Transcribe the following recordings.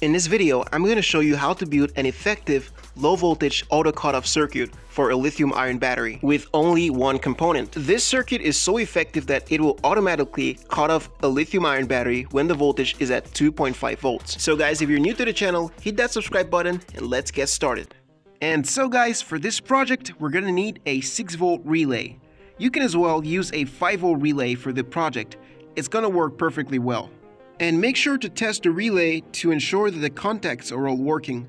In this video, I'm going to show you how to build an effective low voltage auto cutoff circuit for a lithium ion battery with only one component. This circuit is so effective that it will automatically cut off a lithium ion battery when the voltage is at 2.5 volts. So guys, if you're new to the channel, hit that subscribe button and let's get started. And so guys, for this project, we're gonna need a 6V relay. You can as well use a 5V relay for the project. It's gonna work perfectly well. And make sure to test the relay to ensure that the contacts are all working.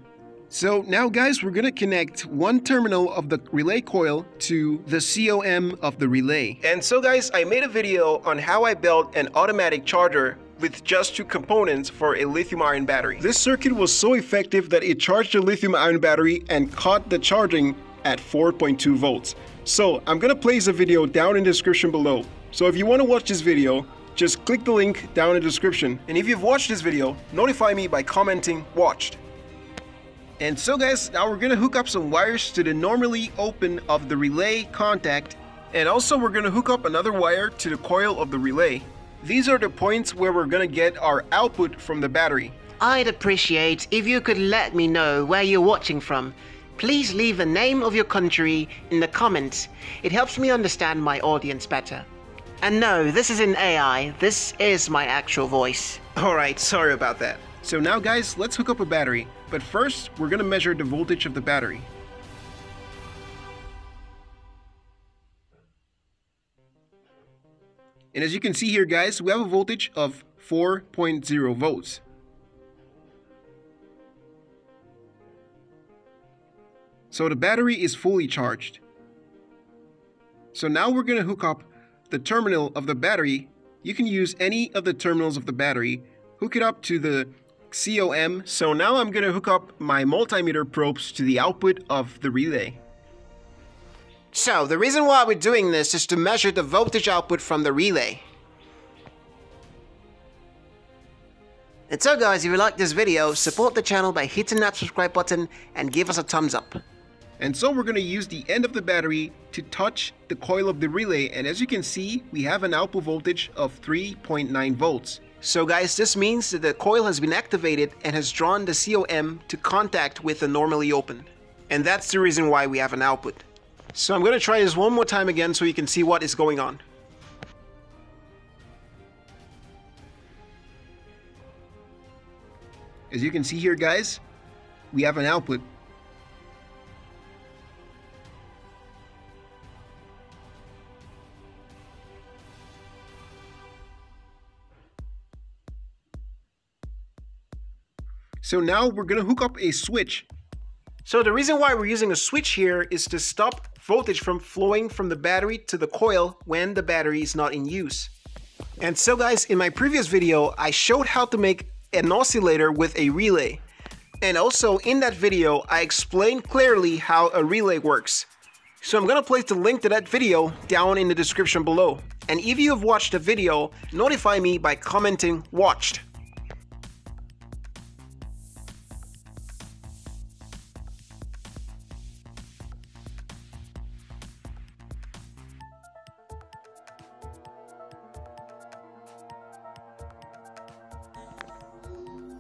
So now guys, we're gonna connect one terminal of the relay coil to the COM of the relay. And so guys, I made a video on how I built an automatic charger with just two components for a lithium-ion battery. This circuit was so effective that it charged the lithium-ion battery and caught the charging at 4.2 volts. So I'm gonna place a video down in the description below. So if you wanna watch this video, just click the link down in the description. And if you've watched this video, notify me by commenting watched. And so guys, now we're gonna hook up some wires to the normally open of the relay contact, and also we're gonna hook up another wire to the coil of the relay. These are the points where we're gonna get our output from the battery. I'd appreciate if you could let me know where you're watching from. Please leave the name of your country in the comments. It helps me understand my audience better. And no, this isn't AI, this is my actual voice. Alright, sorry about that. So now guys, let's hook up a battery. But first, we're gonna measure the voltage of the battery. And as you can see here guys, we have a voltage of 4.0 volts. So the battery is fully charged. So now we're gonna hook up the terminal of the battery. You can use any of the terminals of the battery, hook it up to the COM. So now I'm gonna hook up my multimeter probes to the output of the relay. So the reason why we're doing this is to measure the voltage output from the relay. And so guys, if you like this video, support the channel by hitting that subscribe button and give us a thumbs up. And so we're gonna use the end of the battery to touch the coil of the relay, and as you can see, we have an output voltage of 3.9 volts. So guys, this means that the coil has been activated and has drawn the COM to contact with the normally open. And that's the reason why we have an output. So I'm gonna try this one more time again so you can see what is going on. As you can see here guys, we have an output. So now we're gonna hook up a switch. So the reason why we're using a switch here is to stop voltage from flowing from the battery to the coil when the battery is not in use. And so guys, in my previous video, I showed how to make an oscillator with a relay. And also in that video, I explained clearly how a relay works. So I'm gonna place the link to that video down in the description below. And if you have watched the video, notify me by commenting watched.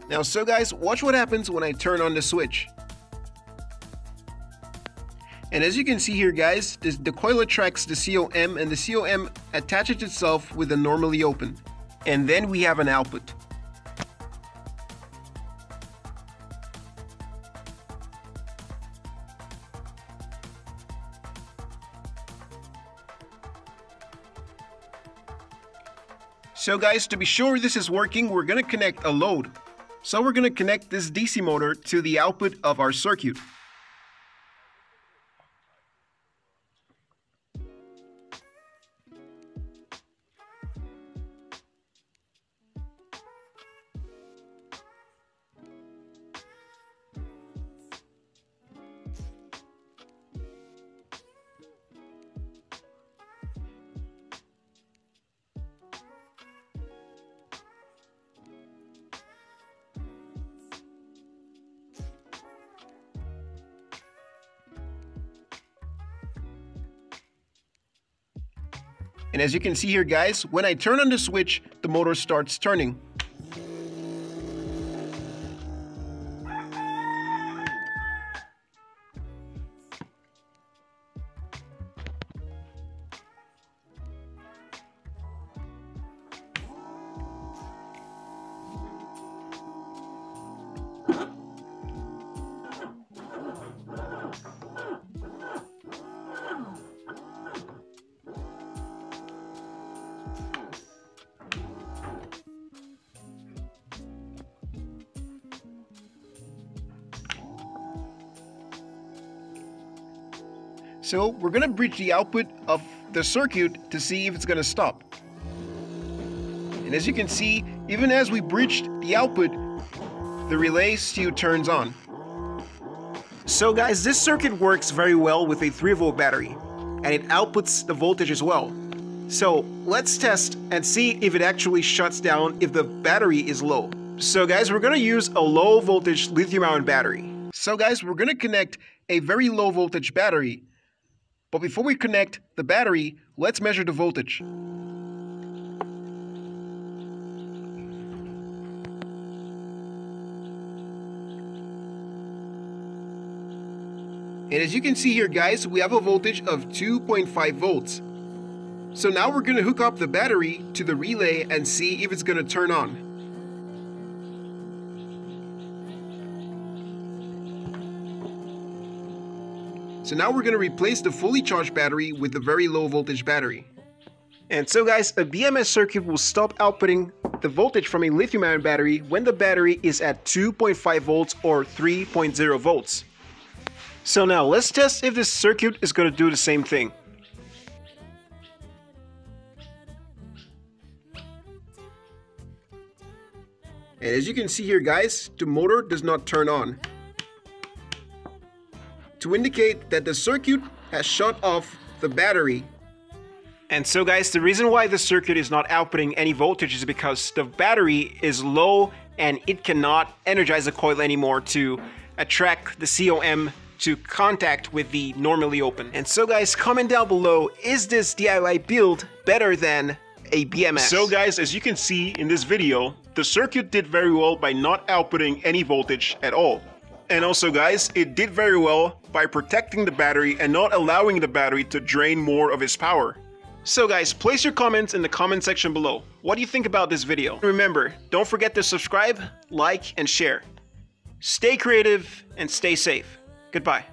Now, so guys, watch what happens when I turn on the switch. And as you can see here, guys, the coil attracts the COM and the COM attaches itself with the normally open. And then we have an output. So guys, to be sure this is working, we're gonna connect a load. So we're gonna connect this DC motor to the output of our circuit. And as you can see here guys, when I turn on the switch, the motor starts turning. So we're going to breach the output of the circuit to see if it's going to stop. And as you can see, even as we breached the output, the relay still turns on. So guys, this circuit works very well with a 3V battery, and it outputs the voltage as well. So let's test and see if it actually shuts down if the battery is low. So guys, we're gonna use a low voltage lithium-ion battery. So guys, we're gonna connect a very low voltage battery. But before we connect the battery, let's measure the voltage. And as you can see here guys, we have a voltage of 2.5 volts. So now we're gonna hook up the battery to the relay and see if it's gonna turn on. So now we're gonna replace the fully charged battery with the very low voltage battery. And so guys, a BMS circuit will stop outputting the voltage from a lithium-ion battery when the battery is at 2.5 volts or 3.0 volts. So now let's test if this circuit is going to do the same thing. And as you can see here guys, the motor does not turn on, to indicate that the circuit has shut off the battery. And so guys, the reason why the circuit is not outputting any voltage is because the battery is low and it cannot energize the coil anymore to attract the COM to contact with the normally open. And so guys, comment down below, is this DIY build better than a BMS? So guys, as you can see in this video, the circuit did very well by not outputting any voltage at all. And also guys, it did very well by protecting the battery and not allowing the battery to drain more of its power. So guys, place your comments in the comment section below. What do you think about this video? Remember, don't forget to subscribe, like, and share. Stay creative and stay safe. Goodbye.